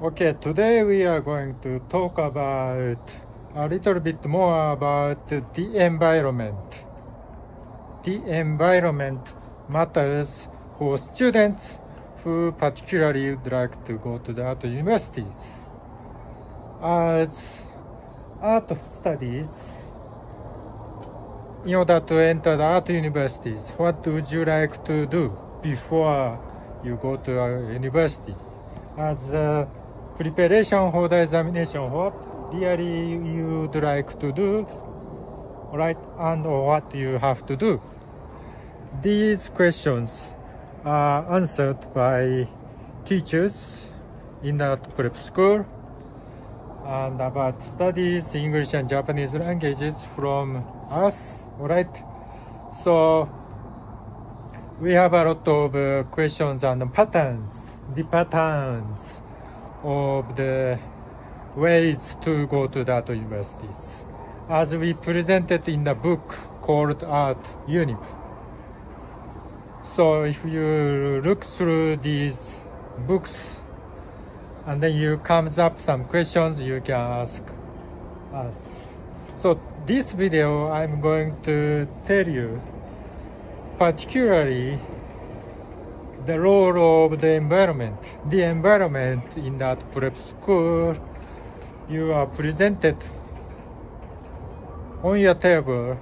Okay, today we are going to talk about a little bit more about the environment. The environment matters for students who particularly would like to go to the art universities. As art studies, in order to enter the art universities, what would you like to do before you go to a university? As a preparation for the examination, what really you would like to do, right, and what you have to do. These questions are answered by teachers in the prep school and about studies in English and Japanese languages from us, right? So we have a lot of questions and patterns, the patterns of the ways to go to the art universities, as we presented in the book called Art Unip. So if you look through these books and then you comes up some questions, you can ask us. So this video, I'm going to tell you particularly the role of the environment in that prep school. You are presented on your table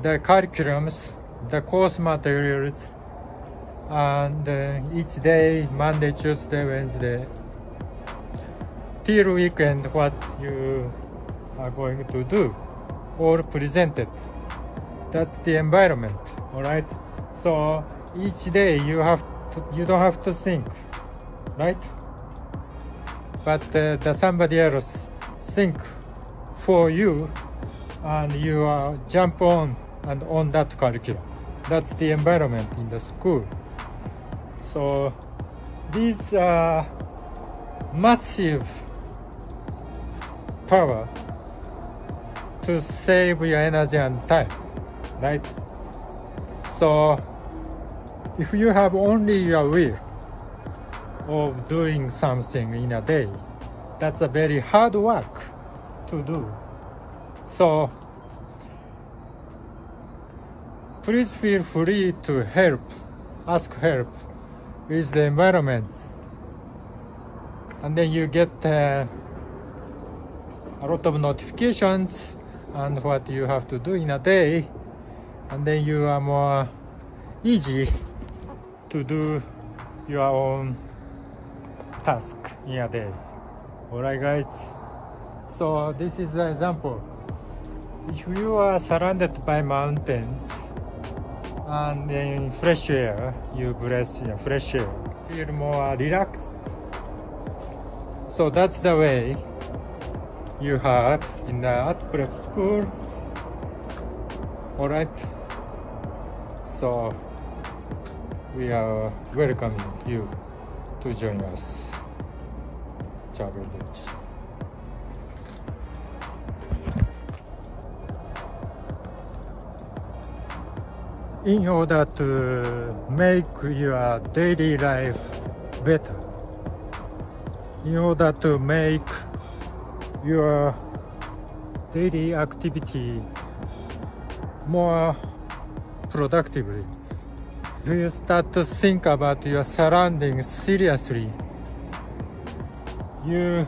the curriculums, the course materials, and each day, Monday, Tuesday, Wednesday, till weekend, what you are going to do, all presented. That's the environment, all right? So each day you don't have to think, right? But somebody else think for you, and you jump on and on that curriculum. That's the environment in the school. So these are massive power to save your energy and time, right? So if you have only your will of doing something in a day, that's a very hard work to do. So please feel free to help, ask help with the environment. And then you get a lot of notifications and what you have to do in a day. And then you are more easy to do your own task in a day. Alright guys, so this is the example. If you are surrounded by mountains and then fresh air, you breathe in fresh air, feel more relaxed. So that's the way you have in the art prep school. Alright, so we are welcoming you to join us. Chaberdelji. In order to make your daily life better, in order to make your daily activity more productively, you start to think about your surroundings seriously. You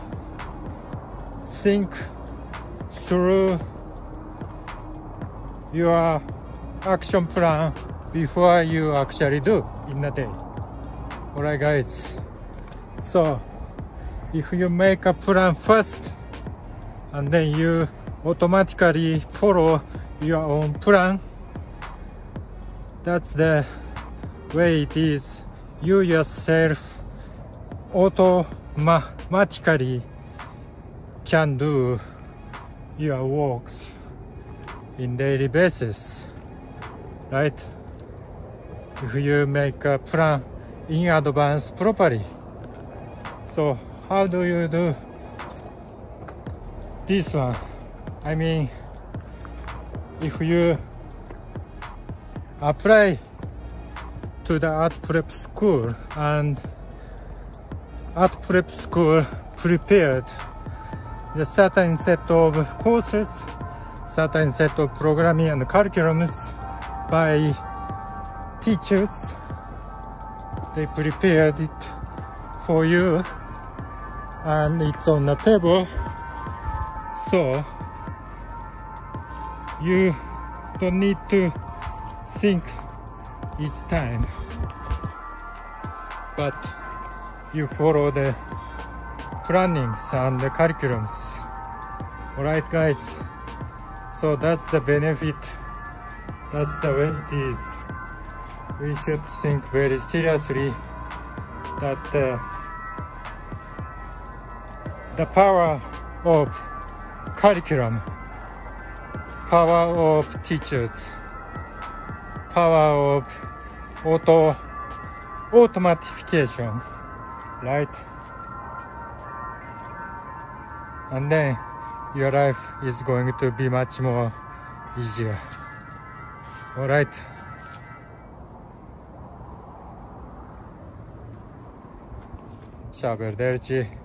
think through your action plan before you actually do in a day. Alright guys, so if you make a plan first and then you automatically follow your own plan, that's the way it is. You yourself automatically can do your works in daily basis, right? If you make a plan in advance properly. So how do you do this one? I mean, if you apply to the art prep school and At prep school prepared the certain set of courses, certain set of programming and curriculums by teachers. They prepared it for you and it's on the table, so you don't need to think each time, but you follow the plannings and the curriculums. Alright guys, so that's the benefit, that's the way it is. We should think very seriously that the power of curriculum, power of teachers, power of automatification, right? And then your life is going to be much more easier. All right. Chaberdelji.